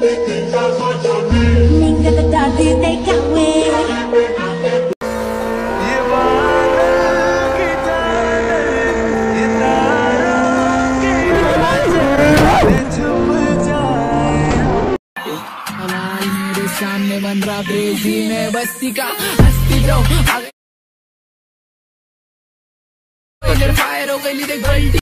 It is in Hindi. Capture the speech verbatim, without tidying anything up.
Mình đã đặt đi tay cả quê. सामने बन रहा ब्रेजी में बस्ती का हस्ती ब्रो फायर हो गई देख बल्टी।